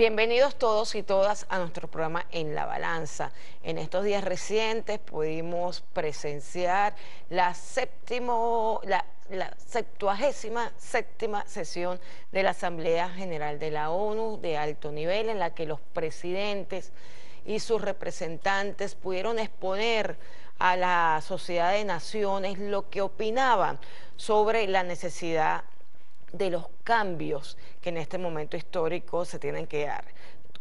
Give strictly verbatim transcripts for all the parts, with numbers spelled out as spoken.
Bienvenidos todos y todas a nuestro programa En La Balanza. En estos días recientes pudimos presenciar la séptimo, la, la septuagésima séptima sesión de la Asamblea General de la ONU de alto nivel, en la que los presidentes y sus representantes pudieron exponer a la sociedad de naciones lo que opinaban sobre la necesidad de los cambios que en este momento histórico se tienen que dar.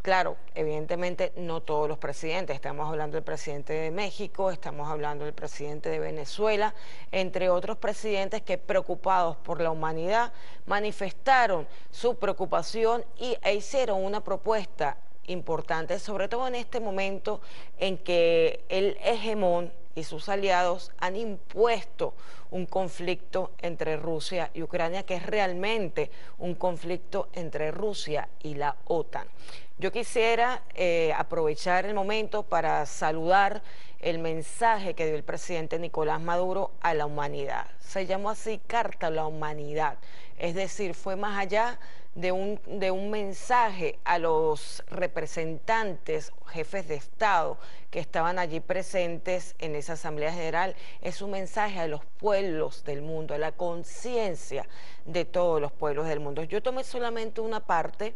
Claro, evidentemente no todos los presidentes, estamos hablando del presidente de México, estamos hablando del presidente de Venezuela, entre otros presidentes que, preocupados por la humanidad, manifestaron su preocupación y, e hicieron una propuesta importante, sobre todo en este momento en que el hegemón y sus aliados han impuesto un conflicto entre Rusia y Ucrania, que es realmente un conflicto entre Rusia y la OTAN. Yo quisiera eh, aprovechar el momento para saludar el mensaje que dio el presidente Nicolás Maduro a la humanidad. Se llamó así, Carta a la Humanidad, es decir, fue más allá de un, de un mensaje a los representantes, jefes de Estado que estaban allí presentes en esa Asamblea General. Es un mensaje a los pueblos del mundo, a la conciencia de todos los pueblos del mundo. Yo tomé solamente una parte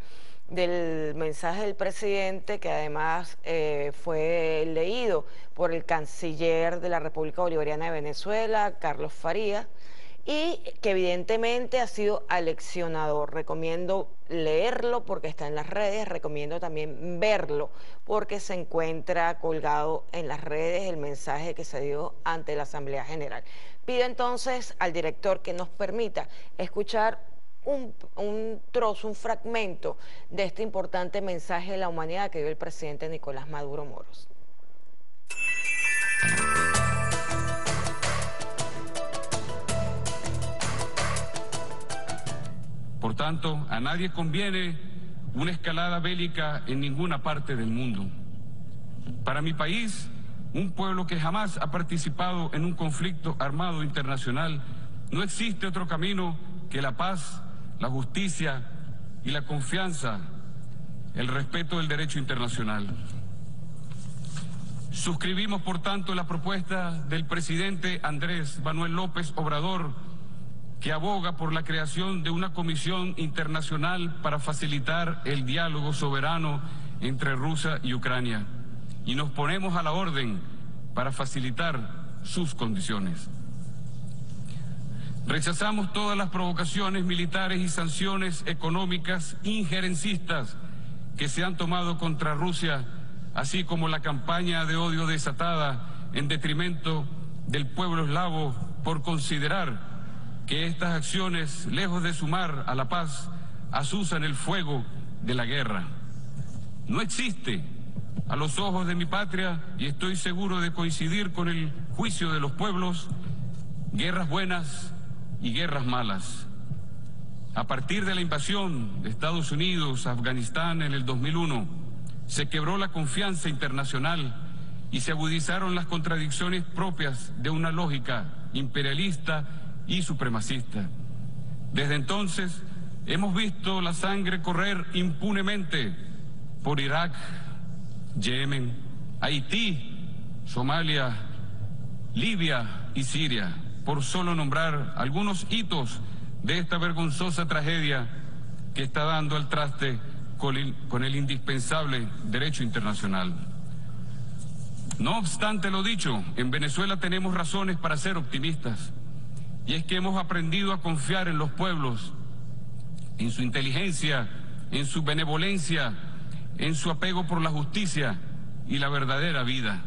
del mensaje del presidente, que además eh, fue leído por el canciller de la República Bolivariana de Venezuela, Carlos Faría, y que evidentemente ha sido aleccionador. Recomiendo leerlo porque está en las redes, recomiendo también verlo porque se encuentra colgado en las redes el mensaje que se dio ante la Asamblea General. Pido entonces al director que nos permita escuchar un, un trozo, un fragmento de este importante mensaje de la humanidad que dio el presidente Nicolás Maduro Moros. Por tanto, a nadie conviene una escalada bélica en ninguna parte del mundo. Para mi país, un pueblo que jamás ha participado en un conflicto armado internacional, no existe otro camino que la paz, la justicia y la confianza, el respeto del derecho internacional. Suscribimos, por tanto, la propuesta del presidente Andrés Manuel López Obrador, que aboga por la creación de una comisión internacional para facilitar el diálogo soberano entre Rusia y Ucrania, y nos ponemos a la orden para facilitar sus condiciones. Rechazamos todas las provocaciones militares y sanciones económicas injerencistas que se han tomado contra Rusia, así como la campaña de odio desatada en detrimento del pueblo eslavo, por considerar que estas acciones, lejos de sumar a la paz, azuzan el fuego de la guerra. No existe, a los ojos de mi patria, y estoy seguro de coincidir con el juicio de los pueblos, guerras buenas y guerras malas. A partir de la invasión de Estados Unidos a Afganistán en el dos mil uno, se quebró la confianza internacional y se agudizaron las contradicciones propias de una lógica imperialista y supremacista. Desde entonces hemos visto la sangre correr impunemente por Irak, Yemen, Haití, Somalia, Libia y Siria, por solo nombrar algunos hitos de esta vergonzosa tragedia que está dando al traste con el, con el indispensable derecho internacional. No obstante lo dicho, en Venezuela tenemos razones para ser optimistas. Y es que hemos aprendido a confiar en los pueblos, en su inteligencia, en su benevolencia, en su apego por la justicia y la verdadera vida.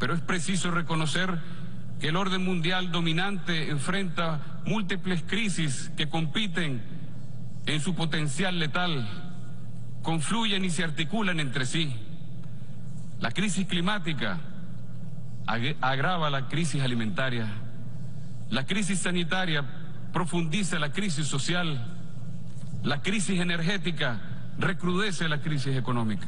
Pero es preciso reconocer que el orden mundial dominante enfrenta múltiples crisis que compiten en su potencial letal, confluyen y se articulan entre sí. La crisis climática ag- agrava la crisis alimentaria. La crisis sanitaria profundiza la crisis social, la crisis energética recrudece la crisis económica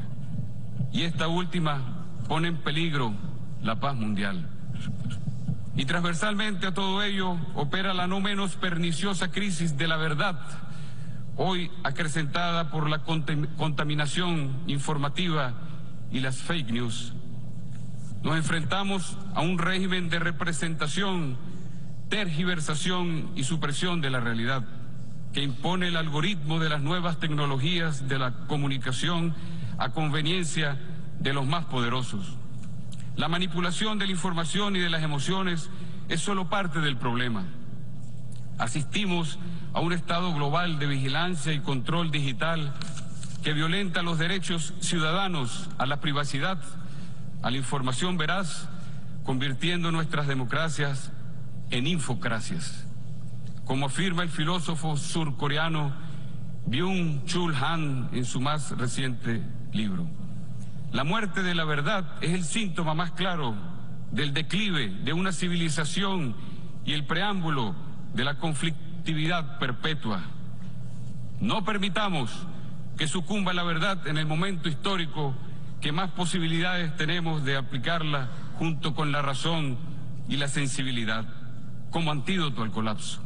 y esta última pone en peligro la paz mundial. Y transversalmente a todo ello opera la no menos perniciosa crisis de la verdad, hoy acrecentada por la contaminación informativa y las fake news. Nos enfrentamos a un régimen de representación, tergiversación y supresión de la realidad que impone el algoritmo de las nuevas tecnologías de la comunicación a conveniencia de los más poderosos. La manipulación de la información y de las emociones es solo parte del problema. Asistimos a un estado global de vigilancia y control digital que violenta los derechos ciudadanos a la privacidad, a la información veraz, convirtiendo nuestras democracias en infocracias. Como afirma el filósofo surcoreano Byung-Chul Han en su más reciente libro, la muerte de la verdad es el síntoma más claro del declive de una civilización y el preámbulo de la conflictividad perpetua. No permitamos que sucumba la verdad en el momento histórico que más posibilidades tenemos de aplicarla junto con la razón y la sensibilidad como antídoto al colapso.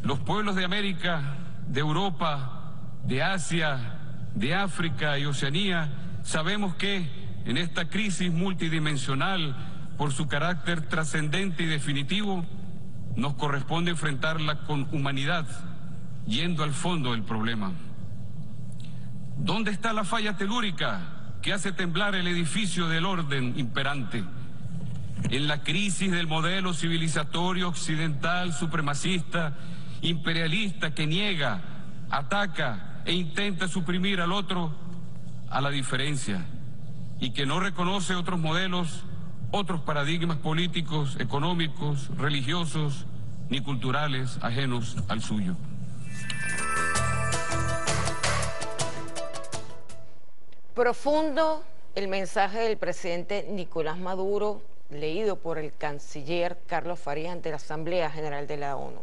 Los pueblos de América, de Europa, de Asia, de África y Oceanía sabemos que en esta crisis multidimensional, por su carácter trascendente y definitivo, nos corresponde enfrentarla con humanidad, yendo al fondo del problema. ¿Dónde está la falla telúrica que hace temblar el edificio del orden imperante? En la crisis del modelo civilizatorio occidental supremacista, imperialista que niega, ataca e intenta suprimir al otro, a la diferencia, y que no reconoce otros modelos, otros paradigmas políticos, económicos, religiosos, ni culturales ajenos al suyo. Profundo el mensaje del presidente Nicolás Maduro, leído por el canciller Carlos Faría ante la Asamblea General de la ONU.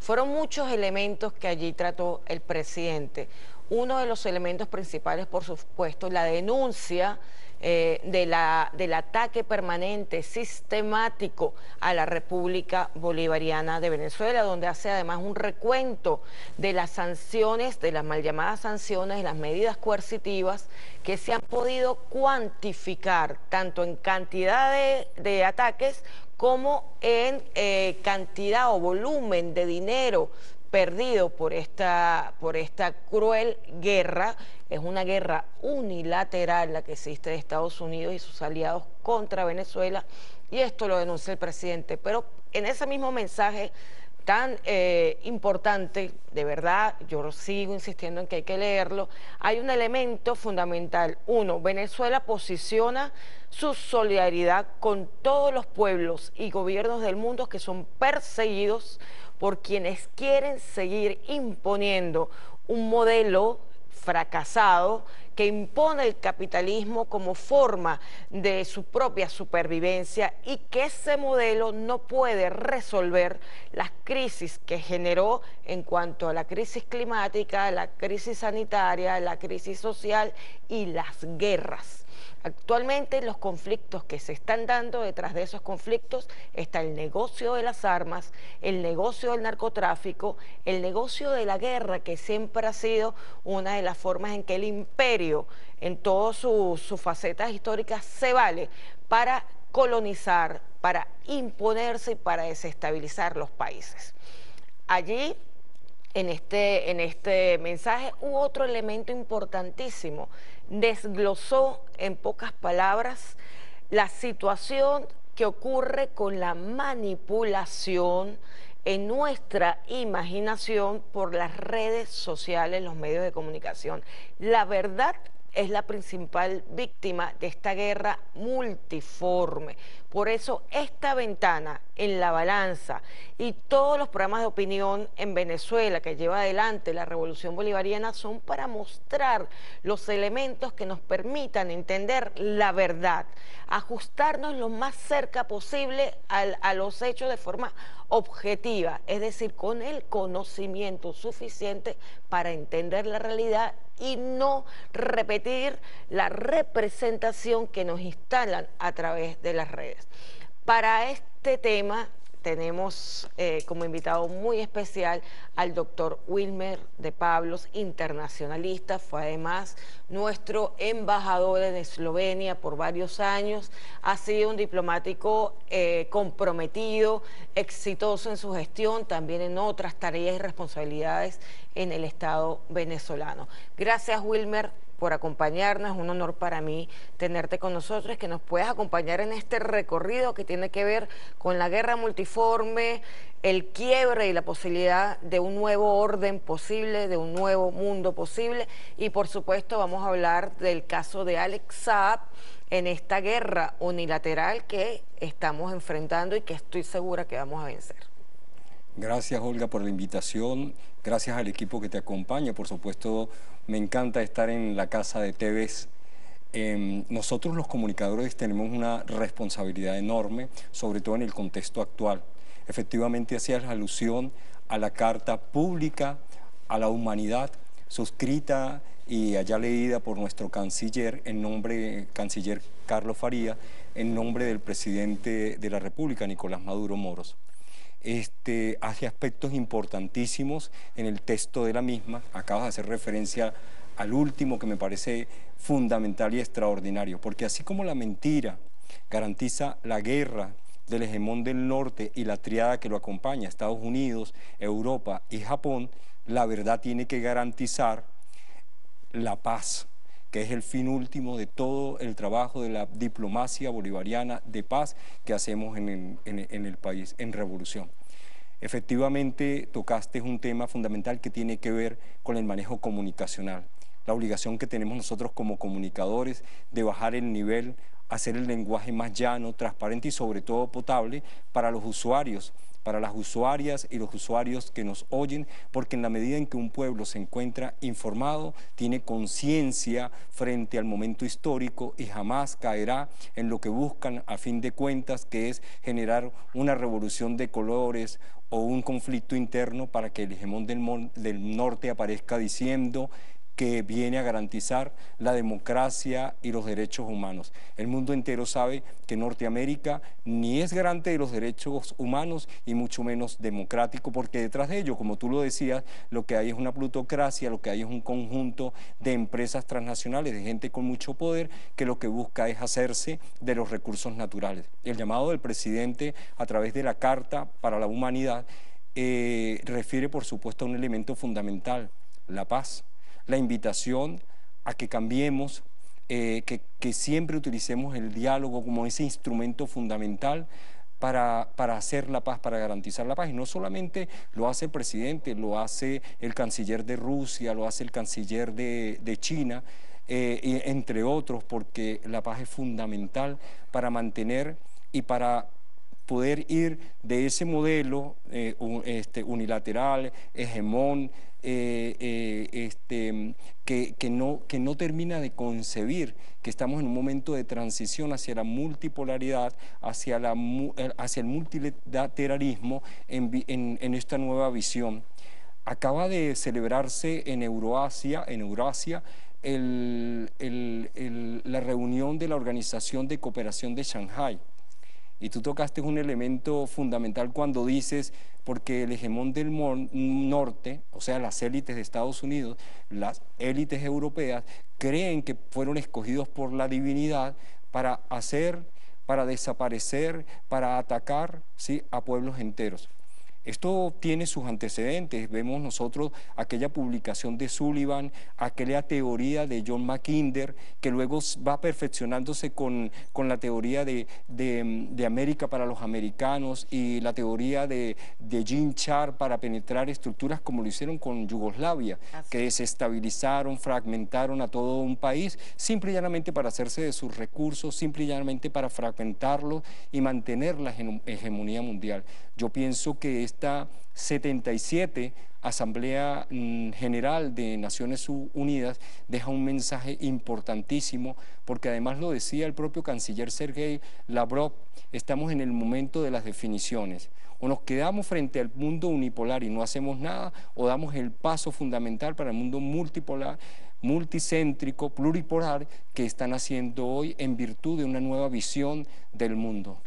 Fueron muchos elementos que allí trató el presidente. Uno de los elementos principales, por supuesto, la denuncia eh, de la, del ataque permanente, sistemático a la República Bolivariana de Venezuela, donde hace además un recuento de las sanciones, de las mal llamadas sanciones, y las medidas coercitivas que se han podido cuantificar, tanto en cantidad de, de ataques como en eh, cantidad o volumen de dinero perdido por esta, por esta cruel guerra. Es una guerra unilateral la que existe de Estados Unidos y sus aliados contra Venezuela, y esto lo denuncia el presidente. Pero en ese mismo mensaje tan eh, importante, de verdad, yo sigo insistiendo en que hay que leerlo, hay un elemento fundamental. Uno, Venezuela posiciona su solidaridad con todos los pueblos y gobiernos del mundo que son perseguidos por quienes quieren seguir imponiendo un modelo fracasado que impone el capitalismo como forma de su propia supervivencia, y que ese modelo no puede resolver las crisis que generó en cuanto a la crisis climática, la crisis sanitaria, la crisis social y las guerras. Actualmente los conflictos que se están dando, detrás de esos conflictos está el negocio de las armas, el negocio del narcotráfico, el negocio de la guerra, que siempre ha sido una de las formas en que el imperio, en todas sus, sus facetas históricas, se vale para colonizar, para imponerse y para desestabilizar los países. Allí, en este, en este mensaje, hubo otro elemento importantísimo. Desglosó en pocas palabras la situación que ocurre con la manipulación en nuestra imaginación por las redes sociales, los medios de comunicación. La verdad es la principal víctima de esta guerra multiforme. Por eso esta ventana en La Balanza y todos los programas de opinión en Venezuela que lleva adelante la Revolución Bolivariana son para mostrar los elementos que nos permitan entender la verdad, ajustarnos lo más cerca posible al, a los hechos de forma objetiva, es decir, con el conocimiento suficiente para entender la realidad y no repetir la representación que nos instalan a través de las redes. Para este tema tenemos eh, como invitado muy especial al doctor Wilmer Depablos, internacionalista, fue además nuestro embajador en Eslovenia por varios años, ha sido un diplomático eh, comprometido, exitoso en su gestión, también en otras tareas y responsabilidades en el Estado venezolano. Gracias, Wilmer, por acompañarnos. Es un honor para mí tenerte con nosotros, que nos puedas acompañar en este recorrido que tiene que ver con la guerra multiforme, el quiebre y la posibilidad de un nuevo orden posible, de un nuevo mundo posible, y por supuesto vamos a hablar del caso de Alex Saab en esta guerra unilateral que estamos enfrentando y que estoy segura que vamos a vencer. Gracias, Olga, por la invitación. Gracias al equipo que te acompaña. Por supuesto, me encanta estar en la casa de T V E S. Eh, nosotros los comunicadores tenemos una responsabilidad enorme, sobre todo en el contexto actual. Efectivamente, hacías alusión a la Carta Pública a la Humanidad, suscrita y allá leída por nuestro canciller, en nombre, canciller Carlos Faría, en nombre del presidente de la República, Nicolás Maduro Moros. Este, hace aspectos importantísimos en el texto de la misma. Acabas de hacer referencia al último, que me parece fundamental y extraordinario, porque así como la mentira garantiza la guerra del hegemón del norte y la triada que lo acompaña, Estados Unidos, Europa y Japón, la verdad tiene que garantizar la paz, que es el fin último de todo el trabajo de la diplomacia bolivariana de paz que hacemos en el, en, en el país, en revolución. Efectivamente, tocaste un tema fundamental que tiene que ver con el manejo comunicacional, la obligación que tenemos nosotros como comunicadores de bajar el nivel, hacer el lenguaje más llano, transparente y sobre todo potable para los usuarios, para las usuarias y los usuarios que nos oyen, porque en la medida en que un pueblo se encuentra informado, tiene conciencia frente al momento histórico y jamás caerá en lo que buscan a fin de cuentas, que es generar una revolución de colores o un conflicto interno para que el hegemón del, del norte aparezca diciendo que viene a garantizar la democracia y los derechos humanos. El mundo entero sabe que Norteamérica ni es garante de los derechos humanos y mucho menos democrático, porque detrás de ello, como tú lo decías, lo que hay es una plutocracia, lo que hay es un conjunto de empresas transnacionales, de gente con mucho poder, que lo que busca es hacerse de los recursos naturales. El llamado del presidente a través de la Carta para la Humanidad eh, refiere, por supuesto, a un elemento fundamental: la paz. La invitación a que cambiemos, eh, que, que siempre utilicemos el diálogo como ese instrumento fundamental para, para hacer la paz, para garantizar la paz. Y no solamente lo hace el presidente, lo hace el canciller de Rusia, lo hace el canciller de, de China, eh, entre otros, porque la paz es fundamental para mantener y para poder ir de ese modelo eh, un, este, unilateral, hegemón, Eh, eh, este, que, que, no, que no termina de concebir que estamos en un momento de transición hacia la multipolaridad, hacia, la, hacia el multilateralismo en, en, en esta nueva visión. Acaba de celebrarse en Euroasia, en Eurasia, el, el, el, la reunión de la Organización de Cooperación de Shanghái. Y tú tocaste un elemento fundamental cuando dices, porque el hegemón del norte, o sea, las élites de Estados Unidos, las élites europeas, creen que fueron escogidos por la divinidad para hacer, para desaparecer, para atacar, ¿sí?, a pueblos enteros. Esto tiene sus antecedentes. Vemos nosotros aquella publicación de Sullivan, aquella teoría de John Mackinder, que luego va perfeccionándose con, con la teoría de, de, de América para los americanos y la teoría de, de Jim Char para penetrar estructuras, como lo hicieron con Yugoslavia, Así. que desestabilizaron, fragmentaron a todo un país, simple y llanamente para hacerse de sus recursos, simple y llanamente para fragmentarlos y mantener la hegemonía mundial. Yo pienso que esta setenta y siete Asamblea General de Naciones Unidas deja un mensaje importantísimo, porque además lo decía el propio canciller Sergei Lavrov, estamos en el momento de las definiciones. O nos quedamos frente al mundo unipolar y no hacemos nada, o damos el paso fundamental para el mundo multipolar, multicéntrico, pluripolar, que están haciendo hoy en virtud de una nueva visión del mundo.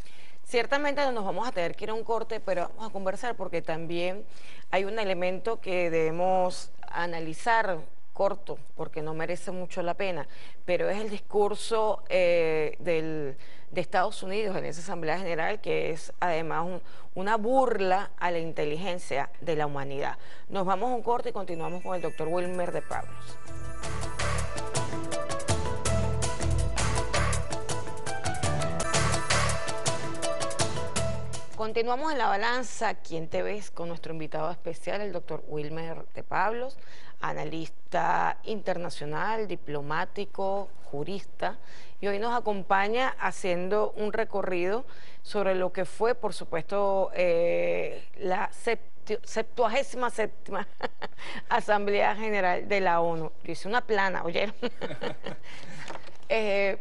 Ciertamente nos vamos a tener que ir a un corte, pero vamos a conversar porque también hay un elemento que debemos analizar corto, porque no merece mucho la pena, pero es el discurso eh, del, de Estados Unidos en esa Asamblea General, que es además un, una burla a la inteligencia de la humanidad. Nos vamos a un corte y continuamos con el doctor Wilmer Depablos. Continuamos en La Balanza, aquí en T V E S, con nuestro invitado especial, el doctor Wilmer Depablos, analista internacional, diplomático, jurista, y hoy nos acompaña haciendo un recorrido sobre lo que fue, por supuesto, eh, la septuagésima séptima Asamblea General de la ONU. Yo hice una plana, ¿oyeron? eh,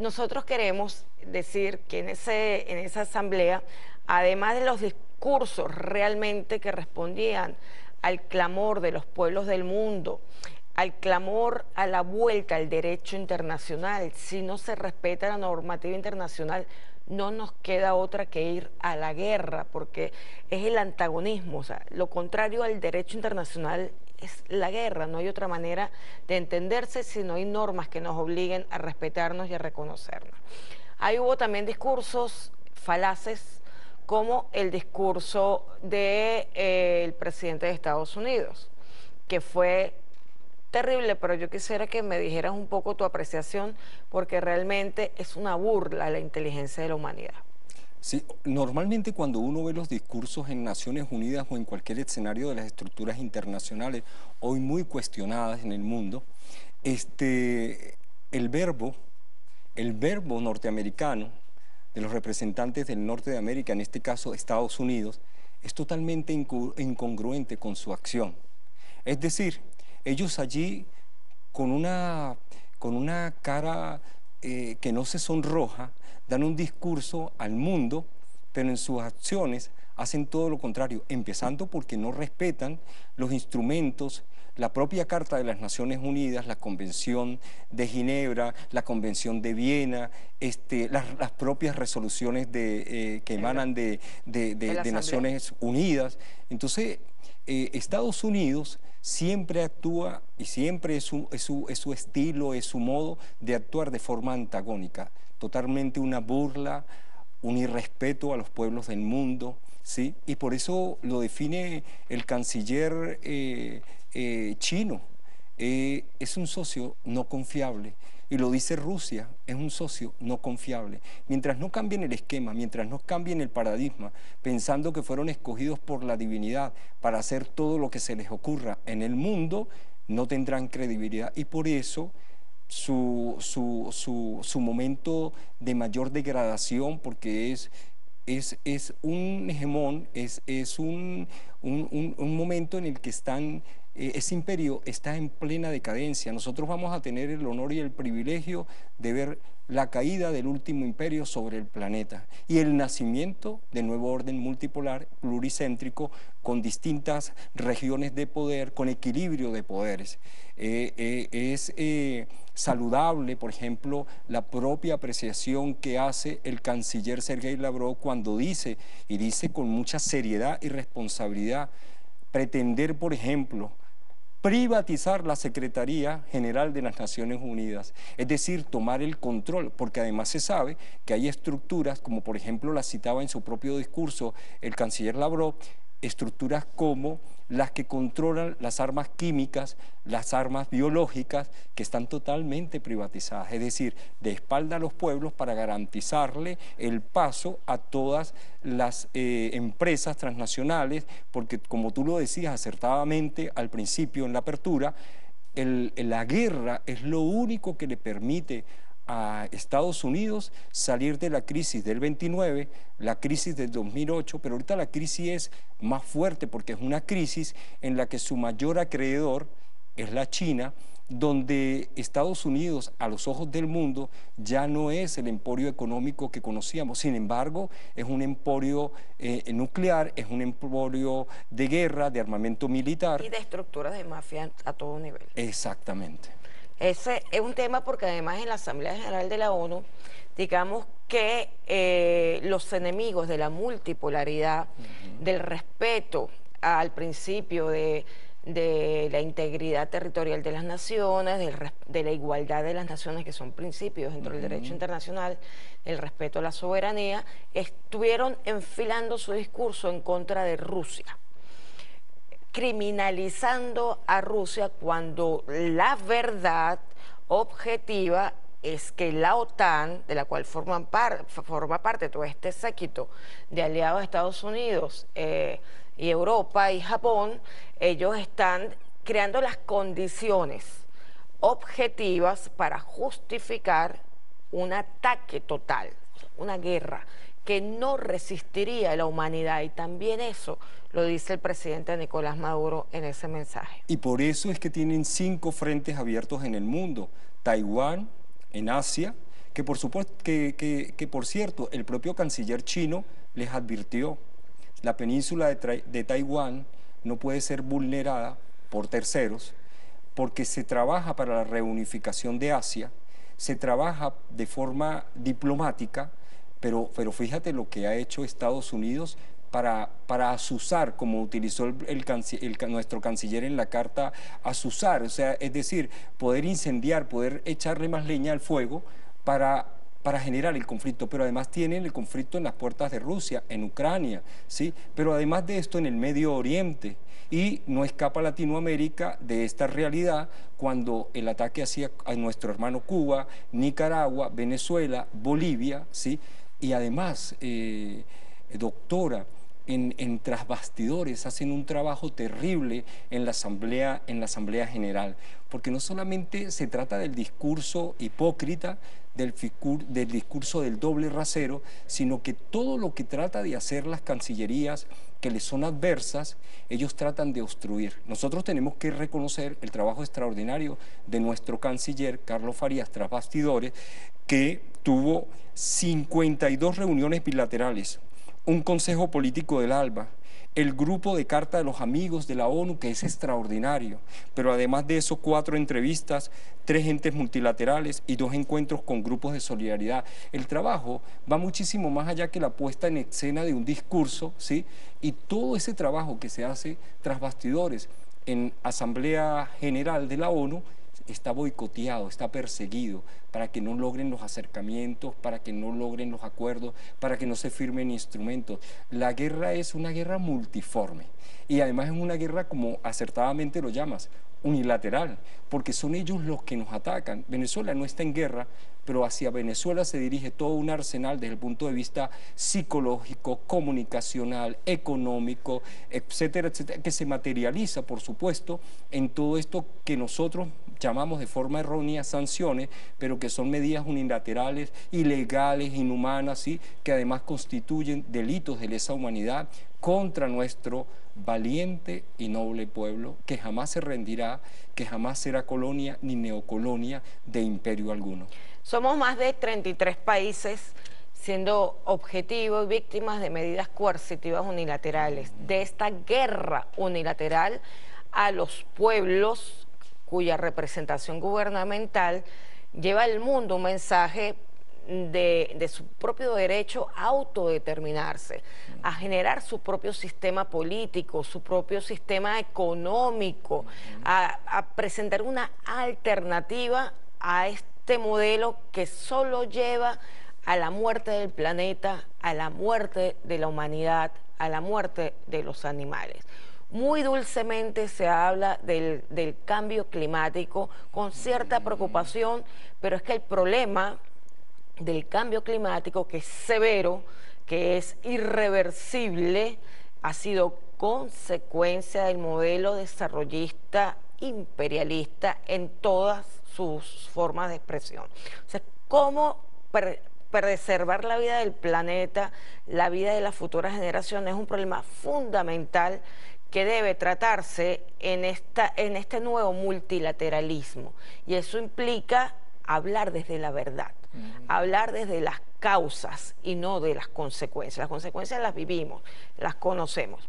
Nosotros queremos decir que en, ese, en esa asamblea, además de los discursos realmente que respondían al clamor de los pueblos del mundo, al clamor a la vuelta al derecho internacional, si no se respeta la normativa internacional, no nos queda otra que ir a la guerra, porque es el antagonismo, o sea, lo contrario al derecho internacional es la guerra, no hay otra manera de entenderse si no hay normas que nos obliguen a respetarnos y a reconocernos. Ahí hubo también discursos falaces, como el discurso del eh, presidente de Estados Unidos, que fue terrible, pero yo quisiera que me dijeras un poco tu apreciación, porque realmente es una burla a la inteligencia de la humanidad. Sí, normalmente cuando uno ve los discursos en Naciones Unidas o en cualquier escenario de las estructuras internacionales, hoy muy cuestionadas en el mundo, este, el verbo, el verbo norteamericano de los representantes del norte de América, en este caso Estados Unidos, es totalmente incongruente con su acción. Es decir, ellos allí con una, con una cara eh, que no se sonroja, dan un discurso al mundo, pero en sus acciones hacen todo lo contrario, empezando porque no respetan los instrumentos, la propia Carta de las Naciones Unidas, la Convención de Ginebra, la Convención de Viena, este, las, las propias resoluciones de, eh, que emanan de, de, de, de, de Naciones Unidas. Entonces, eh, Estados Unidos siempre actúa y siempre es su, es, su, es su estilo, es su modo de actuar de forma antagónica. Totalmente una burla, un irrespeto a los pueblos del mundo, ¿sí? Y por eso lo define el canciller eh, eh, chino. Eh, es un socio no confiable. Y lo dice Rusia, es un socio no confiable. Mientras no cambien el esquema, mientras no cambien el paradigma, pensando que fueron escogidos por la divinidad para hacer todo lo que se les ocurra en el mundo, no tendrán credibilidad. Y por eso Su, su, su, su momento de mayor degradación, porque es, es, es un hegemón, es, es un, un, un, un momento en el que están, eh, ese imperio está en plena decadencia. Nosotros vamos a tener el honor y el privilegio de ver la caída del último imperio sobre el planeta y el nacimiento del nuevo orden multipolar, pluricéntrico, con distintas regiones de poder, con equilibrio de poderes. Eh, eh, es eh, saludable, por ejemplo, la propia apreciación que hace el canciller Sergei Lavrov cuando dice, y dice con mucha seriedad y responsabilidad, pretender, por ejemplo, privatizar la Secretaría General de las Naciones Unidas, es decir, tomar el control, porque además se sabe que hay estructuras, como por ejemplo las citaba en su propio discurso el canciller Lavrov, estructuras como las que controlan las armas químicas, las armas biológicas, que están totalmente privatizadas, es decir, de espalda a los pueblos para garantizarle el paso a todas las eh, empresas transnacionales, porque como tú lo decías acertadamente al principio en la apertura, el, la guerra es lo único que le permite a Estados Unidos salir de la crisis del veintinueve, la crisis del dos mil ocho, pero ahorita la crisis es más fuerte porque es una crisis en la que su mayor acreedor es la China, donde Estados Unidos a los ojos del mundo ya no es el emporio económico que conocíamos, sin embargo es un emporio eh, nuclear, es un emporio de guerra, de armamento militar. Y de estructuras de mafia a todo nivel. Exactamente. Ese es un tema porque además en la Asamblea General de la ONU, digamos que eh, los enemigos de la multipolaridad, uh-huh, del respeto al principio de, de la integridad territorial de las naciones, del, de la igualdad de las naciones, que son principios dentro, uh-huh, del derecho internacional, el respeto a la soberanía, estuvieron enfilando su discurso en contra de Rusia, criminalizando a Rusia cuando la verdad objetiva es que la OTAN, de la cual forman par, forma parte todo este séquito de aliados de Estados Unidos eh, y Europa y Japón, ellos están creando las condiciones objetivas para justificar un ataque total, una guerra que no resistiría la humanidad, y también eso lo dice el presidente Nicolás Maduro en ese mensaje. Y por eso es que tienen cinco frentes abiertos en el mundo: Taiwán, en Asia, que por supuesto, que, que, que por cierto, el propio canciller chino les advirtió, la península de, de Taiwán no puede ser vulnerada por terceros, porque se trabaja para la reunificación de Asia, se trabaja de forma diplomática, pero, pero fíjate lo que ha hecho Estados Unidos para, para asusar, como utilizó el, el, el, nuestro canciller en la carta, asusar, o sea, es decir, poder incendiar, poder echarle más leña al fuego para, para generar el conflicto, pero además tienen el conflicto en las puertas de Rusia, en Ucrania, ¿sí? Pero además de esto en el Medio Oriente, y no escapa Latinoamérica de esta realidad cuando el ataque hacia a nuestro hermano Cuba, Nicaragua, Venezuela, Bolivia, ¿sí? Y además, eh, doctora, En, en tras bastidores hacen un trabajo terrible en la, asamblea, en la Asamblea General, porque no solamente se trata del discurso hipócrita, del, ficur, del discurso del doble rasero, sino que todo lo que trata de hacer las cancillerías que les son adversas, ellos tratan de obstruir. Nosotros tenemos que reconocer el trabajo extraordinario de nuestro canciller, Carlos Faría, tras bastidores, que tuvo cincuenta y dos reuniones bilaterales, un consejo político del ALBA, el grupo de carta de los amigos de la ONU, que es extraordinario, pero además de eso, cuatro entrevistas, tres entes multilaterales y dos encuentros con grupos de solidaridad. El trabajo va muchísimo más allá que la puesta en escena de un discurso, ¿sí? Y todo ese trabajo que se hace tras bastidores en Asamblea General de la ONU está boicoteado, está perseguido, para que no logren los acercamientos, para que no logren los acuerdos, para que no se firmen instrumentos. La guerra es una guerra multiforme, y además es una guerra, como acertadamente lo llamas, unilateral, porque son ellos los que nos atacan. Venezuela no está en guerra, pero hacia Venezuela se dirige todo un arsenal desde el punto de vista psicológico, comunicacional, económico, etcétera, etcétera, que se materializa, por supuesto, en todo esto que nosotros llamamos de forma errónea sanciones, pero que son medidas unilaterales, ilegales, inhumanas, ¿sí? Que además constituyen delitos de lesa humanidad contra nuestro valiente y noble pueblo, que jamás se rendirá, que jamás será colonia ni neocolonia de imperio alguno. Somos más de treinta y tres países siendo objetivos y víctimas de medidas coercitivas unilaterales, de esta guerra unilateral a los pueblos cuya representación gubernamental lleva al mundo un mensaje de, de su propio derecho a autodeterminarse, a generar su propio sistema político, su propio sistema económico, a, a presentar una alternativa a este Este modelo que solo lleva a la muerte del planeta, a la muerte de la humanidad, a la muerte de los animales. Muy dulcemente se habla del, del cambio climático con cierta preocupación, pero es que el problema del cambio climático, que es severo, que es irreversible, ha sido consecuencia del modelo desarrollista imperialista en todas sus formas de expresión. O sea, cómo pre preservar la vida del planeta, la vida de las futuras generaciones, es un problema fundamental que debe tratarse en, esta, en este nuevo multilateralismo. Y eso implica hablar desde la verdad, mm-hmm, hablar desde las causas y no de las consecuencias. Las consecuencias las vivimos, las conocemos.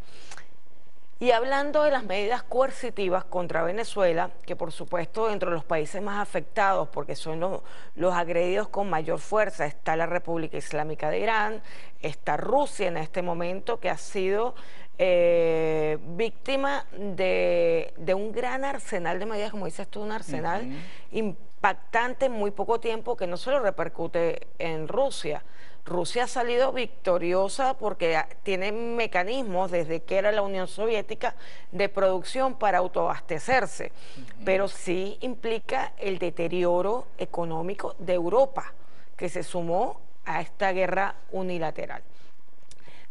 Y hablando de las medidas coercitivas contra Venezuela, que por supuesto dentro de los países más afectados, porque son los, los agredidos con mayor fuerza, está la República Islámica de Irán, está Rusia en este momento, que ha sido eh, víctima de, de un gran arsenal de medidas, como dices tú, un arsenal uh-huh. impactante en muy poco tiempo, que no solo repercute en Rusia. Rusia ha salido victoriosa porque tiene mecanismos desde que era la Unión Soviética de producción para autoabastecerse, uh-huh. pero sí implica el deterioro económico de Europa, que se sumó a esta guerra unilateral.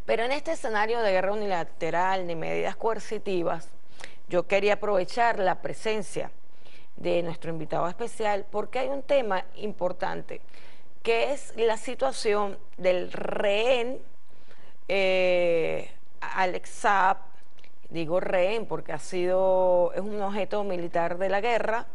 Pero en este escenario de guerra unilateral ni medidas coercitivas, yo quería aprovechar la presencia de nuestro invitado especial porque hay un tema importante, que es la situación del rehén eh, Alex Saab, digo rehén porque ha sido, es un objeto militar de la guerra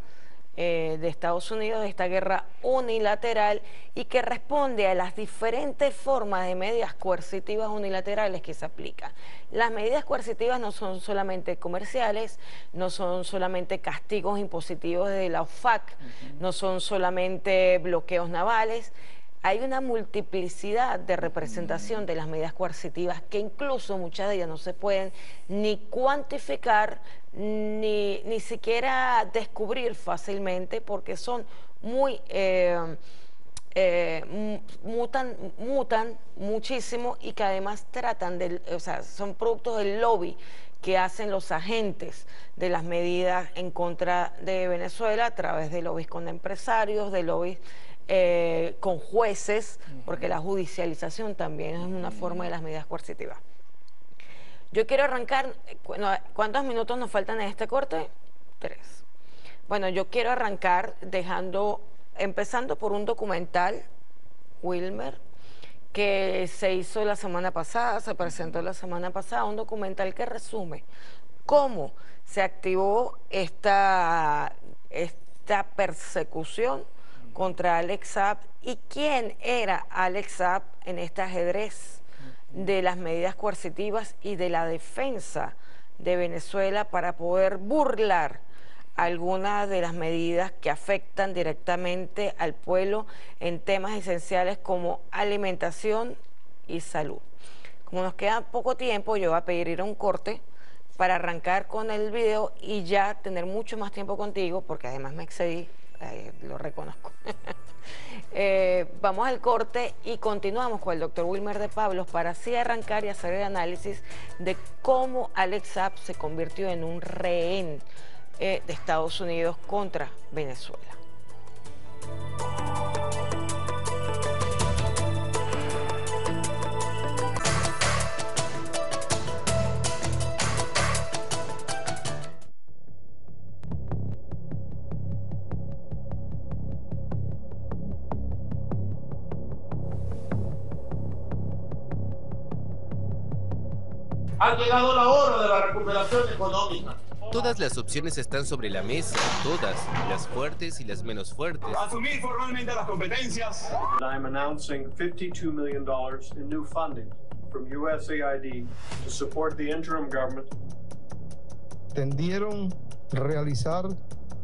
eh, de Estados Unidos, de esta guerra unilateral, y que responde a las diferentes formas de medidas coercitivas unilaterales que se aplican. Las medidas coercitivas no son solamente comerciales, no son solamente castigos impositivos de la O FAC, uh-huh. no son solamente bloqueos navales. Hay una multiplicidad de representación uh-huh. de las medidas coercitivas que incluso muchas de ellas no se pueden ni cuantificar ni, ni siquiera descubrir fácilmente porque son muy... Eh, Eh, mutan, mutan muchísimo y que además tratan de, o sea, son productos del lobby que hacen los agentes de las medidas en contra de Venezuela a través de lobbies con empresarios, de lobbies eh, con jueces, porque la judicialización también es una forma de las medidas coercitivas. Yo quiero arrancar, bueno, ¿cuántos minutos nos faltan en este corte? Tres. Bueno, yo quiero arrancar dejando... empezando por un documental, Wilmer, que se hizo la semana pasada, se presentó la semana pasada, un documental que resume cómo se activó esta, esta persecución contra Alex Saab y quién era Alex Saab en este ajedrez de las medidas coercitivas y de la defensa de Venezuela para poder burlar algunas de las medidas que afectan directamente al pueblo en temas esenciales como alimentación y salud. Como nos queda poco tiempo, yo voy a pedir ir a un corte para arrancar con el video y ya tener mucho más tiempo contigo, porque además me excedí, eh, lo reconozco. eh, vamos al corte y continuamos con el doctor Wilmer Depablos para así arrancar y hacer el análisis de cómo Alex Saab se convirtió en un rehén de Estados Unidos contra Venezuela. Ha llegado la hora de la recuperación económica. Todas las opciones están sobre la mesa, todas, las fuertes y las menos fuertes. Asumir formalmente las competencias. I'm announcing fifty-two million dollars in new funding from U S A I D to support the interim government. Tendieron realizar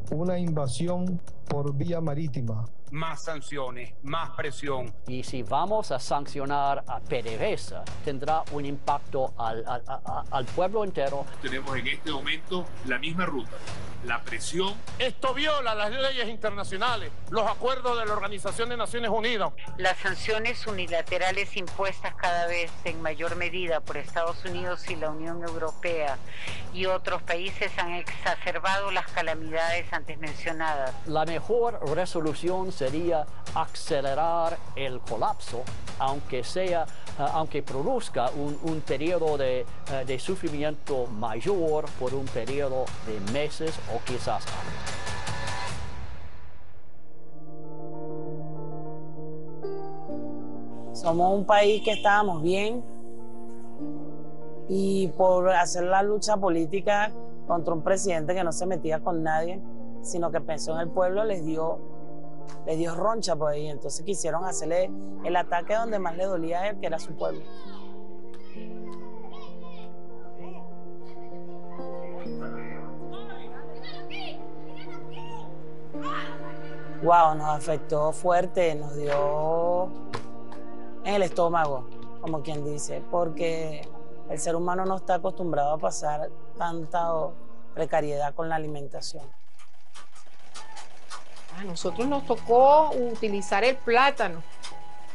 una invasión por vía marítima. Más sanciones, más presión. Y si vamos a sancionar a P D V S A, tendrá un impacto al, al, al, al pueblo entero. Tenemos en este momento la misma ruta, la presión. Esto viola las leyes internacionales, los acuerdos de la Organización de Naciones Unidas. Las sanciones unilaterales impuestas cada vez en mayor medida por Estados Unidos y la Unión Europea y otros países han exacerbado las calamidades antes mencionadas. La mejor resolución sería acelerar el colapso, aunque sea, uh, aunque produzca un, un periodo de, uh, de sufrimiento mayor por un periodo de meses o quizás años. Somos un país que estábamos bien y por hacer la lucha política contra un presidente que no se metía con nadie, sino que pensó en el pueblo, les dio les dio roncha por ahí, entonces quisieron hacerle el ataque donde más le dolía a él, que era su pueblo. wow, nos afectó fuerte, nos dio en el estómago, como quien dice, porque el ser humano no está acostumbrado a pasar tanta precariedad con la alimentación. A nosotros nos tocó utilizar el plátano.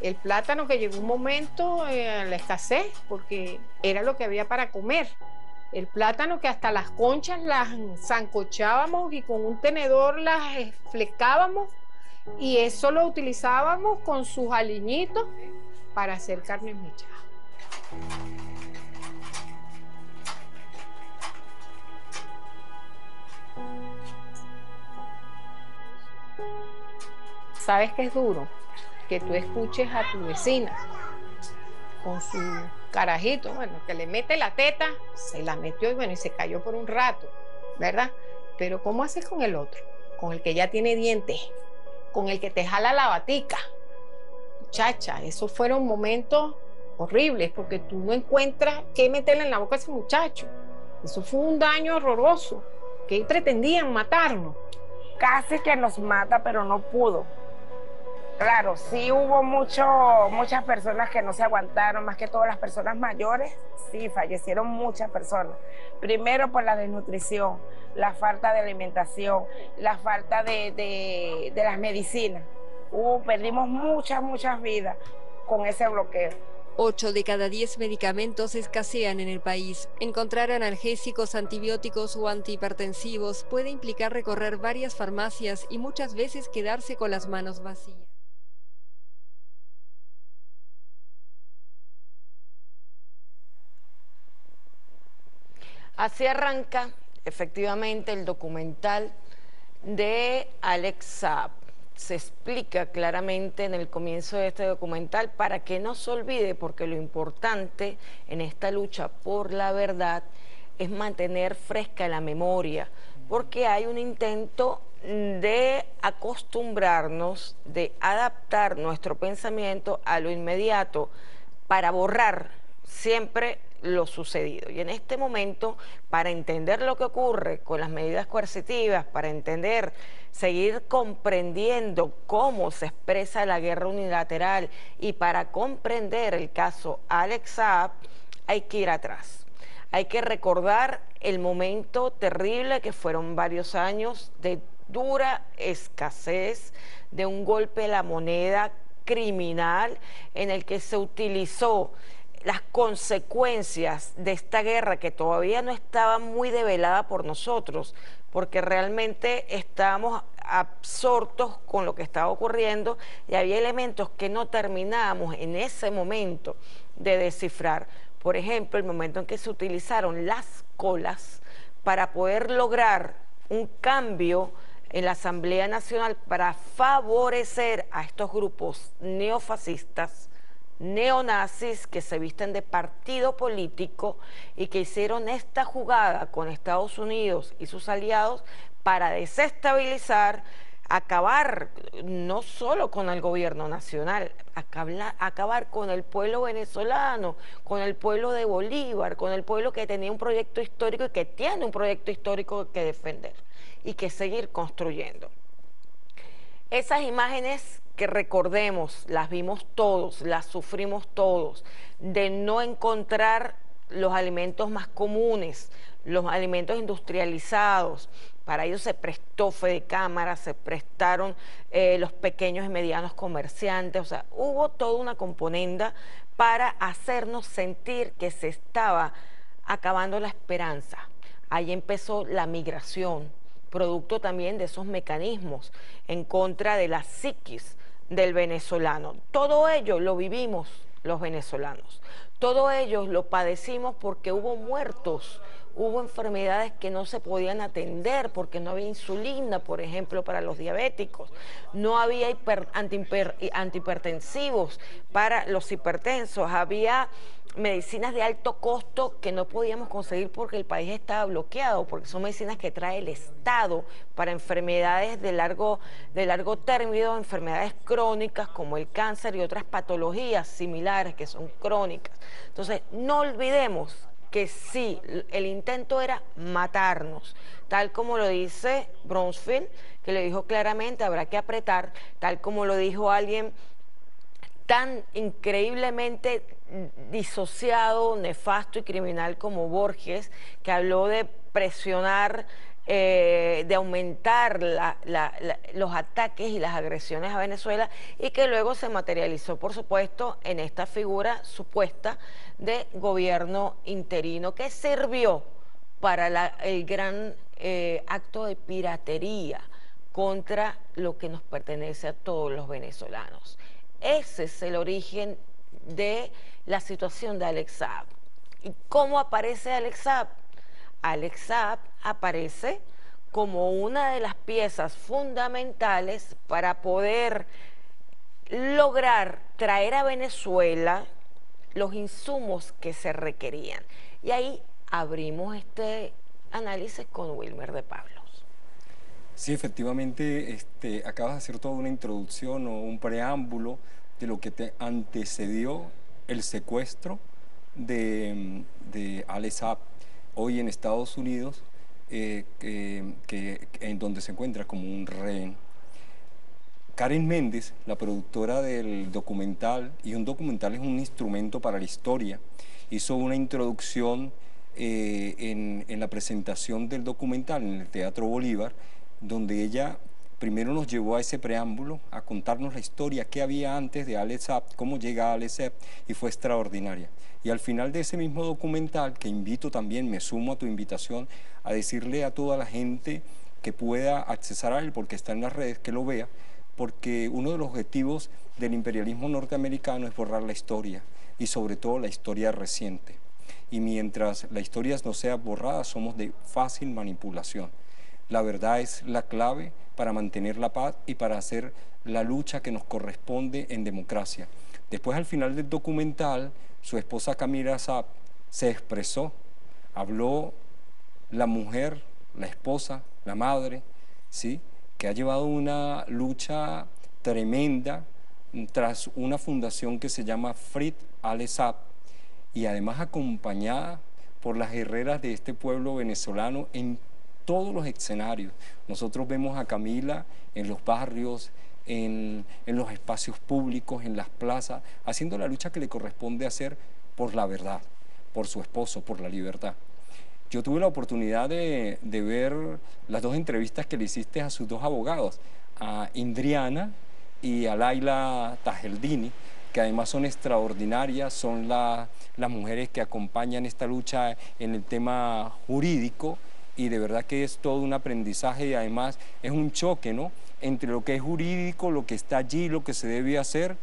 El plátano que llegó un momento en la escasez, porque era lo que había para comer. El plátano que hasta las conchas las sancochábamos y con un tenedor las flecábamos y eso lo utilizábamos con sus aliñitos para hacer carne mechada. ¿Sabes qué es duro? Que tú escuches a tu vecina con su carajito, bueno, que le mete la teta, se la metió y bueno, y se cayó por un rato, ¿verdad? Pero ¿cómo haces con el otro? Con el que ya tiene dientes, con el que te jala la batica. Muchacha, esos fueron momentos horribles porque tú no encuentras qué meterle en la boca a ese muchacho. Eso fue un daño horroroso, que pretendían matarnos. Casi que nos mata, pero no pudo. Claro, sí hubo mucho, muchas personas que no se aguantaron, más que todas las personas mayores, sí, fallecieron muchas personas. Primero por la desnutrición, la falta de alimentación, la falta de, de, de las medicinas. Uh, perdimos muchas, muchas vidas con ese bloqueo. Ocho de cada diez medicamentos escasean en el país. Encontrar analgésicos, antibióticos o antihipertensivos puede implicar recorrer varias farmacias y muchas veces quedarse con las manos vacías. Así arranca, efectivamente, el documental de Alex Saab. Se explica claramente en el comienzo de este documental para que no se olvide, porque lo importante en esta lucha por la verdad es mantener fresca la memoria, porque hay un intento de acostumbrarnos, de adaptar nuestro pensamiento a lo inmediato para borrar siempre lo sucedido. Y en este momento, para entender lo que ocurre con las medidas coercitivas, para entender, seguir comprendiendo cómo se expresa la guerra unilateral y para comprender el caso Alex Saab, hay que ir atrás. Hay que recordar el momento terrible que fueron varios años de dura escasez, de un golpe a la moneda criminal en el que se utilizó las consecuencias de esta guerra que todavía no estaba muy develada por nosotros, porque realmente estábamos absortos con lo que estaba ocurriendo y había elementos que no terminábamos en ese momento de descifrar. Por ejemplo, el momento en que se utilizaron las colas para poder lograr un cambio en la Asamblea Nacional para favorecer a estos grupos neofascistas, neonazis que se visten de partido político y que hicieron esta jugada con Estados Unidos y sus aliados para desestabilizar, acabar no solo con el gobierno nacional, acabar, acabar con el pueblo venezolano, con el pueblo de Bolívar, con el pueblo que tenía un proyecto histórico y que tiene un proyecto histórico que defender y que seguir construyendo. Esas imágenes que recordemos, las vimos todos, las sufrimos todos, de no encontrar los alimentos más comunes, los alimentos industrializados. Para ello se prestó Fedecámara, se prestaron eh, los pequeños y medianos comerciantes, o sea, hubo toda una componenda para hacernos sentir que se estaba acabando la esperanza. Ahí empezó la migración, producto también de esos mecanismos en contra de la psiquis del venezolano. Todo ello lo vivimos los venezolanos, todo ello lo padecimos porque hubo muertos, hubo enfermedades que no se podían atender porque no había insulina, por ejemplo, para los diabéticos, no había hiper, antihiper, antihipertensivos para los hipertensos, había medicinas de alto costo que no podíamos conseguir porque el país estaba bloqueado, porque son medicinas que trae el Estado para enfermedades de largo, de largo término, enfermedades crónicas como el cáncer y otras patologías similares que son crónicas. Entonces, no olvidemos que sí, el intento era matarnos, tal como lo dice Bronsfield, que le dijo claramente, habrá que apretar, tal como lo dijo alguien tan increíblemente disociado, nefasto y criminal como Borges, que habló de presionar, eh, de aumentar la, la, la, los ataques y las agresiones a Venezuela, y que luego se materializó, por supuesto, en esta figura supuesta de gobierno interino que sirvió para la, el gran eh, acto de piratería contra lo que nos pertenece a todos los venezolanos. Ese es el origen de la situación de Alex Saab. ¿Y cómo aparece Alex Saab? Alex Saab aparece como una de las piezas fundamentales para poder lograr traer a Venezuela los insumos que se requerían. Y ahí abrimos este análisis con Wilmer Depablos. Sí, efectivamente, este, acabas de hacer toda una introducción o un preámbulo de lo que te antecedió el secuestro de, de Alex Saab, hoy en Estados Unidos, eh, eh, que, en donde se encuentra como un rehén. Karen Méndez, la productora del documental, y un documental es un instrumento para la historia, hizo una introducción eh, en, en la presentación del documental en el Teatro Bolívar, donde ella primero nos llevó a ese preámbulo, a contarnos la historia que había antes de Alex Saab, cómo llega Alex Saab, y fue extraordinaria. Y al final de ese mismo documental, que invito también, me sumo a tu invitación, a decirle a toda la gente que pueda accesar a él, porque está en las redes, que lo vea, porque uno de los objetivos del imperialismo norteamericano es borrar la historia, y sobre todo la historia reciente. Y mientras la historia no sea borrada, somos de fácil manipulación. La verdad es la clave para mantener la paz y para hacer la lucha que nos corresponde en democracia. Después, al final del documental, su esposa Camila Fabri se expresó, habló la mujer, la esposa, la madre, ¿sí?, que ha llevado una lucha tremenda tras una fundación que se llama Free Alex Saab, y además acompañada por las guerreras de este pueblo venezolano en todos los escenarios. Nosotros vemos a Camila en los barrios, en, en los espacios públicos, en las plazas, haciendo la lucha que le corresponde hacer por la verdad, por su esposo, por la libertad. Yo tuve la oportunidad de, de ver las dos entrevistas que le hiciste a sus dos abogados, a Indriana y a Laila Tajeldini, que además son extraordinarias, son la, las mujeres que acompañan esta lucha en el tema jurídico, y de verdad que es todo un aprendizaje, y además es un choque, ¿no?, entre lo que es jurídico, lo que está allí, lo que se debe hacer,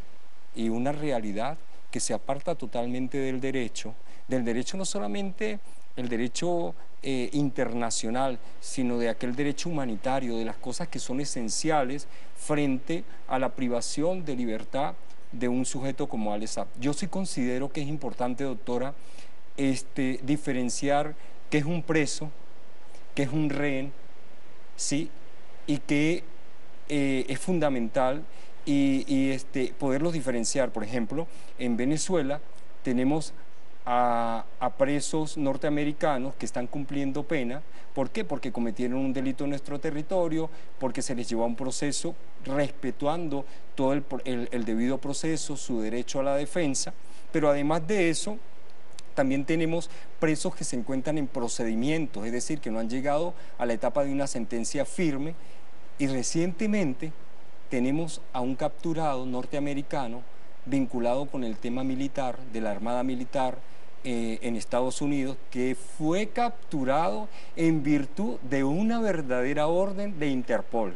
y una realidad que se aparta totalmente del derecho, del derecho no solamente el derecho eh, internacional, sino de aquel derecho humanitario, de las cosas que son esenciales frente a la privación de libertad de un sujeto como Alex Saab. Yo sí considero que es importante, doctora, este, diferenciar qué es un preso, que es un rehén, ¿sí?, y que eh, es fundamental y, y este, poderlos diferenciar. Por ejemplo, en Venezuela tenemos a, a presos norteamericanos que están cumpliendo pena. ¿Por qué? Porque cometieron un delito en nuestro territorio, porque se les llevó a un proceso respetuando todo el, el, el debido proceso, su derecho a la defensa, pero además de eso, también tenemos presos que se encuentran en procedimientos, es decir, que no han llegado a la etapa de una sentencia firme. Y recientemente tenemos a un capturado norteamericano vinculado con el tema militar, de la Armada Militar eh, en Estados Unidos, que fue capturado en virtud de una verdadera orden de Interpol,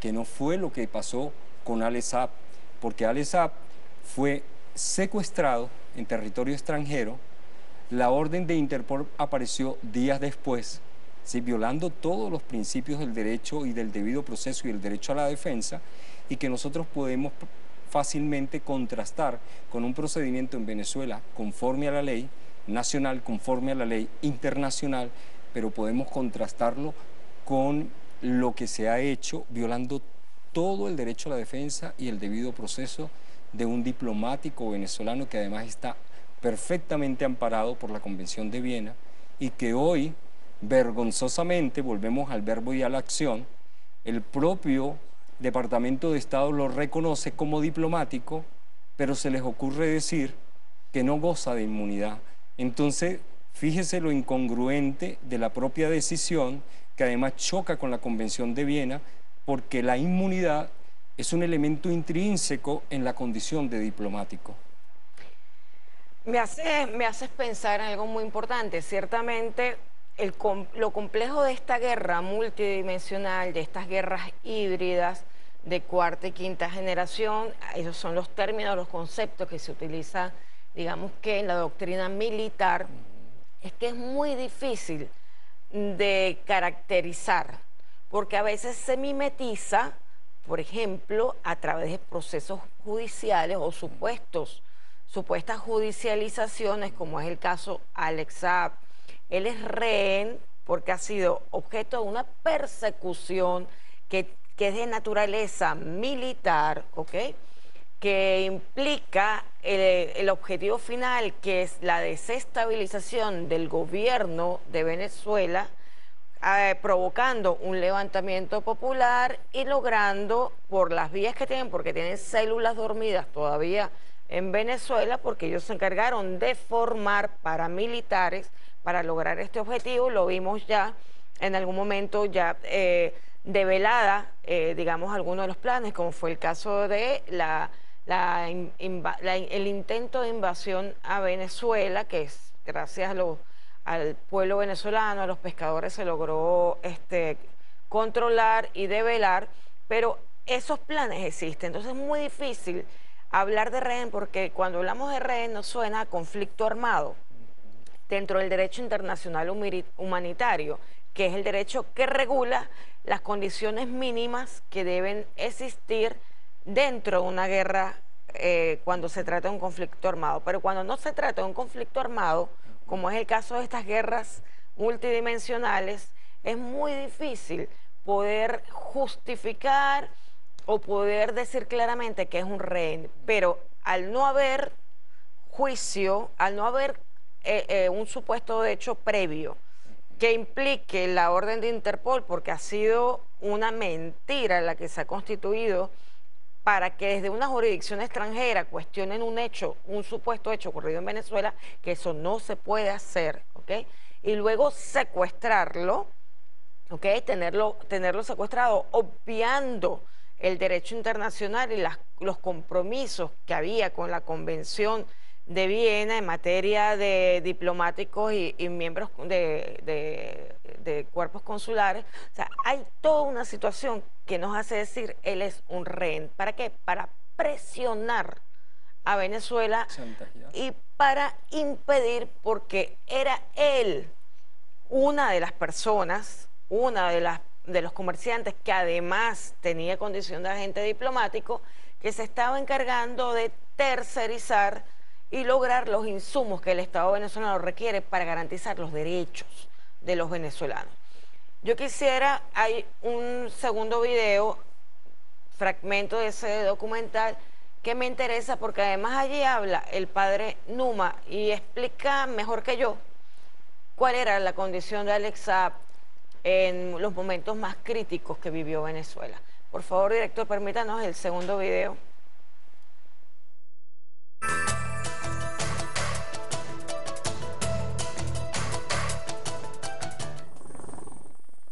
que no fue lo que pasó con Alex Saab, porque Alex Saab fue secuestrado en territorio extranjero, la orden de Interpol apareció días después, ¿sí?, violando todos los principios del derecho y del debido proceso y el derecho a la defensa, y que nosotros podemos fácilmente contrastar con un procedimiento en Venezuela conforme a la ley nacional, conforme a la ley internacional, pero podemos contrastarlo con lo que se ha hecho violando todo el derecho a la defensa y el debido proceso de un diplomático venezolano que además está perfectamente amparado por la Convención de Viena y que hoy, vergonzosamente, volvemos al verbo y a la acción, el propio Departamento de Estado lo reconoce como diplomático, pero se les ocurre decir que no goza de inmunidad. Entonces, fíjese lo incongruente de la propia decisión, que además choca con la Convención de Viena, porque la inmunidad es un elemento intrínseco en la condición de diplomático. Me hace, me haces pensar en algo muy importante. Ciertamente, el, lo complejo de esta guerra multidimensional, de estas guerras híbridas de cuarta y quinta generación, esos son los términos, los conceptos que se utilizan, digamos que en la doctrina militar, es que es muy difícil de caracterizar, porque a veces se mimetiza, por ejemplo, a través de procesos judiciales o supuestos, supuestas judicializaciones, como es el caso Alex Saab. Él es rehén porque ha sido objeto de una persecución que, que es de naturaleza militar, ¿ok?, que implica el, el objetivo final, que es la desestabilización del gobierno de Venezuela, eh, provocando un levantamiento popular y logrando, por las vías que tienen, porque tienen células dormidas todavía en Venezuela, porque ellos se encargaron de formar paramilitares para lograr este objetivo. Lo vimos ya en algún momento ya eh, develada, eh, digamos, algunos de los planes, como fue el caso de la... La, inv- la, el intento de invasión a Venezuela, que es gracias a lo, al pueblo venezolano, a los pescadores, se logró este, controlar y develar, pero esos planes existen. Entonces es muy difícil hablar de rehén, porque cuando hablamos de rehén nos suena a conflicto armado dentro del derecho internacional humanitario, que es el derecho que regula las condiciones mínimas que deben existir dentro de una guerra, eh, cuando se trata de un conflicto armado. Pero cuando no se trata de un conflicto armado, como es el caso de estas guerras multidimensionales, es muy difícil poder justificar o poder decir claramente que es un rehén. Pero al no haber juicio, al no haber eh, eh, un supuesto de hecho previo que implique la orden de Interpol, porque ha sido una mentira la que se ha constituido para que desde una jurisdicción extranjera cuestionen un hecho, un supuesto hecho ocurrido en Venezuela, que eso no se puede hacer, ¿ok? Y luego secuestrarlo, ¿ok? Tenerlo, tenerlo secuestrado, obviando el derecho internacional y las, los compromisos que había con la Convención de Viena en materia de diplomáticos y, y miembros de, de, de cuerpos consulares. O sea, hay toda una situación que nos hace decir él es un rehén. ¿Para qué? Para presionar a Venezuela y para impedir, porque era él una de las personas, una de las de los comerciantes que además tenía condición de agente diplomático, que se estaba encargando de tercerizar y lograr los insumos que el Estado venezolano requiere para garantizar los derechos de los venezolanos. Yo quisiera, hay un segundo video, fragmento de ese documental, que me interesa porque además allí habla el padre Numa y explica mejor que yo cuál era la condición de Alex Saab en los momentos más críticos que vivió Venezuela. Por favor, director, permítanos el segundo video.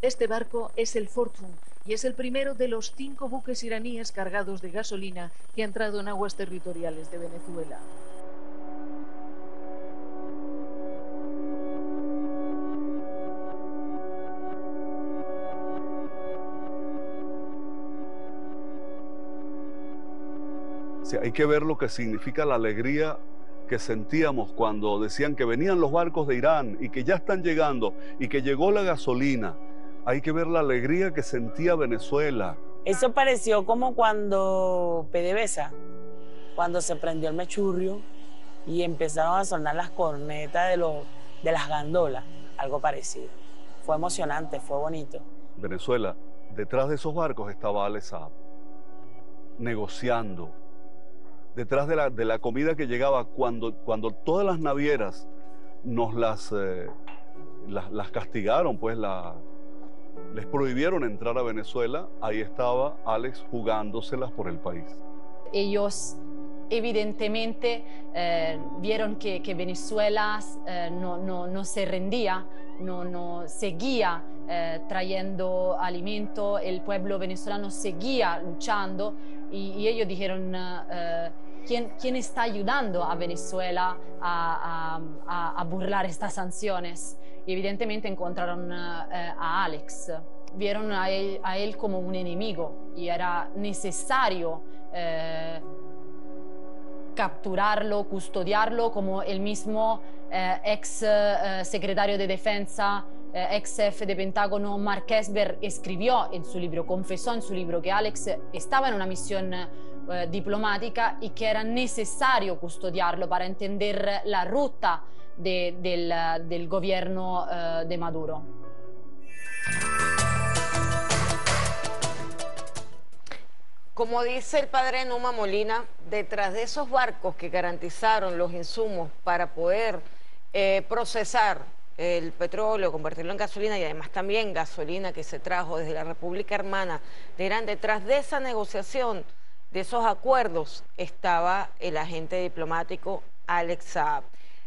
Este barco es el Fortune y es el primero de los cinco buques iraníes cargados de gasolina que ha entrado en aguas territoriales de Venezuela. Sí, hay que ver lo que significa la alegría que sentíamos cuando decían que venían los barcos de Irán y que ya están llegando y que llegó la gasolina. Hay que ver la alegría que sentía Venezuela. Eso pareció como cuando P D V S A, cuando se prendió el mechurrio y empezaron a sonar las cornetas de, los, de las gandolas, algo parecido. Fue emocionante, fue bonito. Venezuela, detrás de esos barcos estaba Alex Saab, negociando. detrás de la, de la comida que llegaba, cuando, cuando todas las navieras nos las, eh, las, las castigaron, pues la, les prohibieron entrar a Venezuela, ahí estaba Alex jugándoselas por el país. Ellos evidentemente eh, vieron que, que Venezuela eh, no, no, no se rendía, no, no seguía eh, trayendo alimento, el pueblo venezolano seguía luchando y, y ellos dijeron, eh, ¿quién, ¿quién está ayudando a Venezuela a, a, a burlar estas sanciones? Y evidentemente encontraron eh, a Alex. Vieron a él, a él como un enemigo y era necesario eh, capturarlo, custodiarlo, como el mismo eh, ex eh, secretario de Defensa, eh, ex jefe de Pentágono, Mark Esper, escribió en su libro, confesó en su libro que Alex estaba en una misión eh, diplomática y que era necesario custodiarlo para entender la ruta de, del, del gobierno eh, de Maduro. Como dice el padre Numa Molina, detrás de esos barcos que garantizaron los insumos para poder eh, procesar el petróleo, convertirlo en gasolina y además también gasolina que se trajo desde la República Hermana de Irán, detrás de esa negociación, de esos acuerdos, estaba el agente diplomático Alex Saab.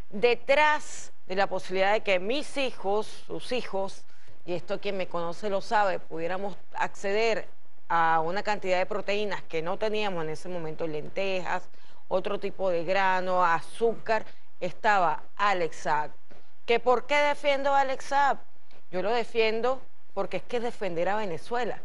Detrás de la posibilidad de que mis hijos, sus hijos, y esto quien me conoce lo sabe, pudiéramos acceder a una cantidad de proteínas que no teníamos en ese momento, lentejas, otro tipo de grano, azúcar, estaba Alex Saab. ¿Que por qué defiendo a Alex Saab? Yo lo defiendo porque es que es defender a Venezuela.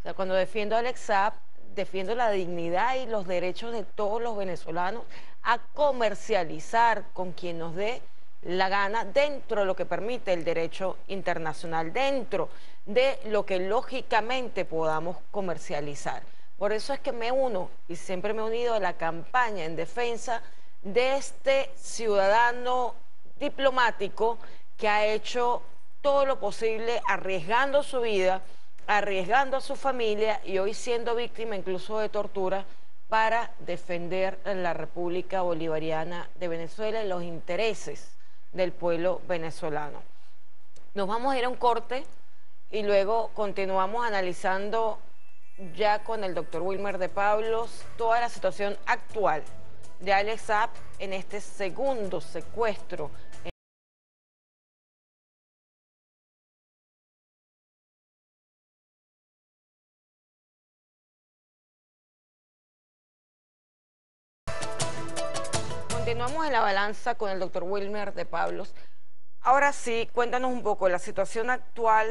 O sea, cuando defiendo a Alex Saab, defiendo la dignidad y los derechos de todos los venezolanos a comercializar con quien nos dé la gana, dentro de lo que permite el derecho internacional, dentro de lo que lógicamente podamos comercializar. Por eso es que me uno y siempre me he unido a la campaña en defensa de este ciudadano diplomático que ha hecho todo lo posible, arriesgando su vida, arriesgando a su familia y hoy siendo víctima incluso de tortura, para defender la República Bolivariana de Venezuela y los intereses del pueblo venezolano. Nos vamos a ir a un corte y luego continuamos analizando ya con el doctor Wilmer Depablos toda la situación actual de Alex Saab en este segundo secuestro. Continuamos en La Balanza con el doctor Wilmer Depablos. Ahora sí, cuéntanos un poco la situación actual,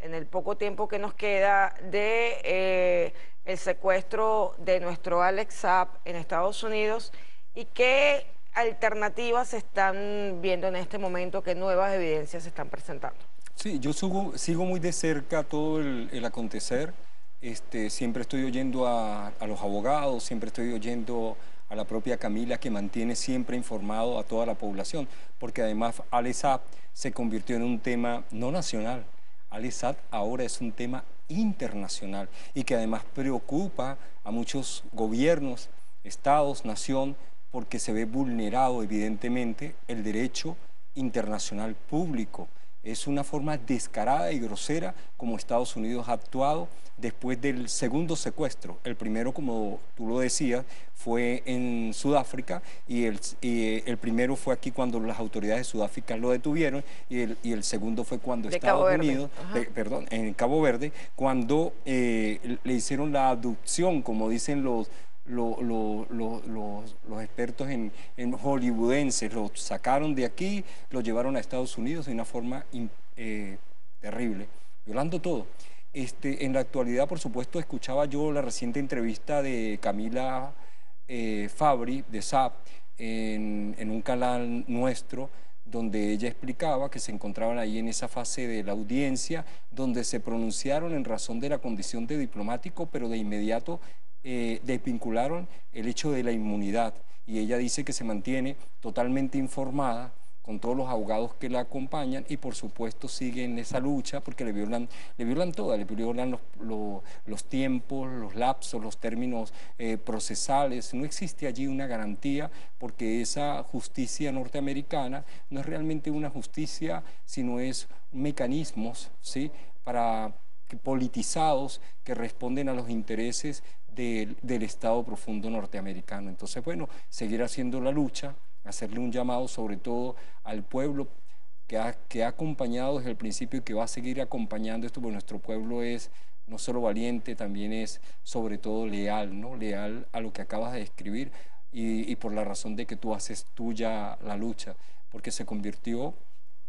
en el poco tiempo que nos queda, de eh, el secuestro de nuestro Alex Saab en Estados Unidos y qué alternativas se están viendo en este momento, qué nuevas evidencias se están presentando. Sí, yo subo, sigo muy de cerca todo el, el acontecer. Este, siempre estoy oyendo a, a los abogados, siempre estoy oyendo a la propia Camila, que mantiene siempre informado a toda la población, porque además Alex Saab se convirtió en un tema no nacional. Alex Saab ahora es un tema internacional y que además preocupa a muchos gobiernos, estados, nación, porque se ve vulnerado evidentemente el derecho internacional público. Es una forma descarada y grosera como Estados Unidos ha actuado después del segundo secuestro. El primero, como tú lo decías, fue en Sudáfrica y el, y el primero fue aquí cuando las autoridades de Sudáfrica lo detuvieron y el, y el segundo fue cuando de Estados Unidos, de, perdón, en Cabo Verde, cuando eh, le hicieron la abducción, como dicen los... Lo, lo, lo, lo, los expertos en, en hollywoodenses, los sacaron de aquí, los llevaron a Estados Unidos de una forma in, eh, terrible, violando todo. Este, en la actualidad, por supuesto, escuchaba yo la reciente entrevista de Camila eh, Fabri de Saab en, en un canal nuestro, donde ella explicaba que se encontraban ahí en esa fase de la audiencia, donde se pronunciaron en razón de la condición de diplomático, pero de inmediato Eh, desvincularon el hecho de la inmunidad y ella dice que se mantiene totalmente informada con todos los abogados que la acompañan, y por supuesto sigue en esa lucha porque le violan, le violan toda, le violan los, los, los tiempos, los lapsos, los términos eh, procesales. No existe allí una garantía, porque esa justicia norteamericana no es realmente una justicia, sino es mecanismos, ¿sí?, para que, politizados, que responden a los intereses del, del Estado profundo norteamericano. Entonces, bueno, seguir haciendo la lucha, hacerle un llamado sobre todo al pueblo que ha, que ha acompañado desde el principio y que va a seguir acompañando esto, porque nuestro pueblo es no solo valiente, también es sobre todo leal, ¿no? Leal a lo que acabas de describir y, y por la razón de que tú haces tuya la lucha, porque se convirtió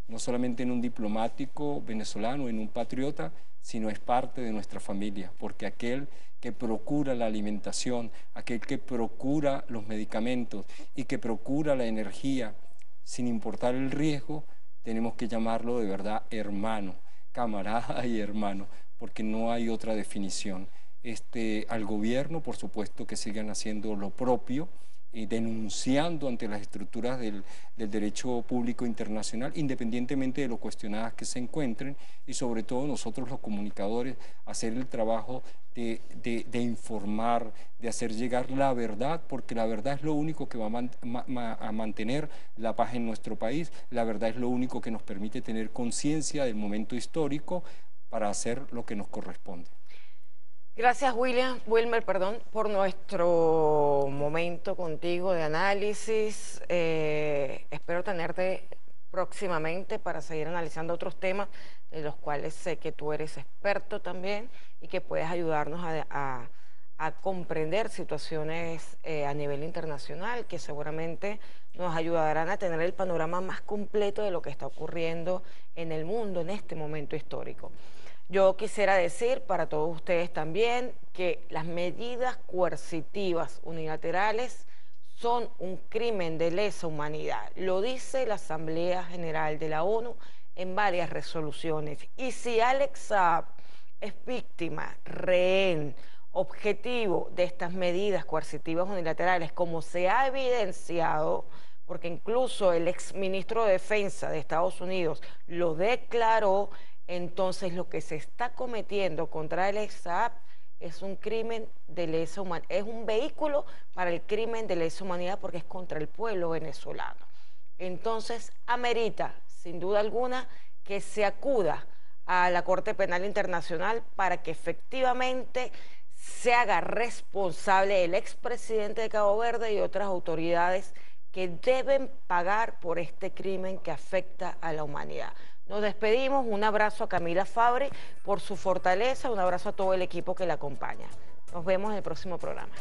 no solamente en un diplomático venezolano, en un patriota, sino es parte de nuestra familia, porque aquel que procura la alimentación, aquel que procura los medicamentos y que procura la energía, sin importar el riesgo, tenemos que llamarlo de verdad hermano, camarada y hermano, porque no hay otra definición. Este, al gobierno, por supuesto, que sigan haciendo lo propio, y denunciando ante las estructuras del, del derecho público internacional, independientemente de lo cuestionadas que se encuentren, y sobre todo nosotros los comunicadores, hacer el trabajo de, de, de informar, de hacer llegar la verdad, porque la verdad es lo único que va a, man, ma, ma, a mantener la paz en nuestro país, la verdad es lo único que nos permite tener conciencia del momento histórico para hacer lo que nos corresponde. Gracias, William, Wilmer, perdón, por nuestro momento contigo de análisis. Eh, espero tenerte próximamente para seguir analizando otros temas de los cuales sé que tú eres experto también y que puedes ayudarnos a, a, a comprender situaciones eh, a nivel internacional, que seguramente nos ayudarán a tener el panorama más completo de lo que está ocurriendo en el mundo en este momento histórico. Yo quisiera decir para todos ustedes también que las medidas coercitivas unilaterales son un crimen de lesa humanidad. Lo dice la Asamblea General de la ONU en varias resoluciones. Y si Alex Saab es víctima, rehén, objetivo de estas medidas coercitivas unilaterales, como se ha evidenciado, porque incluso el exministro de Defensa de Estados Unidos lo declaró, entonces lo que se está cometiendo contra Alex Saab es un crimen de lesa humanidad, es un vehículo para el crimen de lesa humanidad, porque es contra el pueblo venezolano. Entonces amerita, sin duda alguna, que se acuda a la Corte Penal Internacional para que efectivamente se haga responsable el expresidente de Cabo Verde y otras autoridades que deben pagar por este crimen que afecta a la humanidad. Nos despedimos, un abrazo a Camila Fabri por su fortaleza, un abrazo a todo el equipo que la acompaña. Nos vemos en el próximo programa.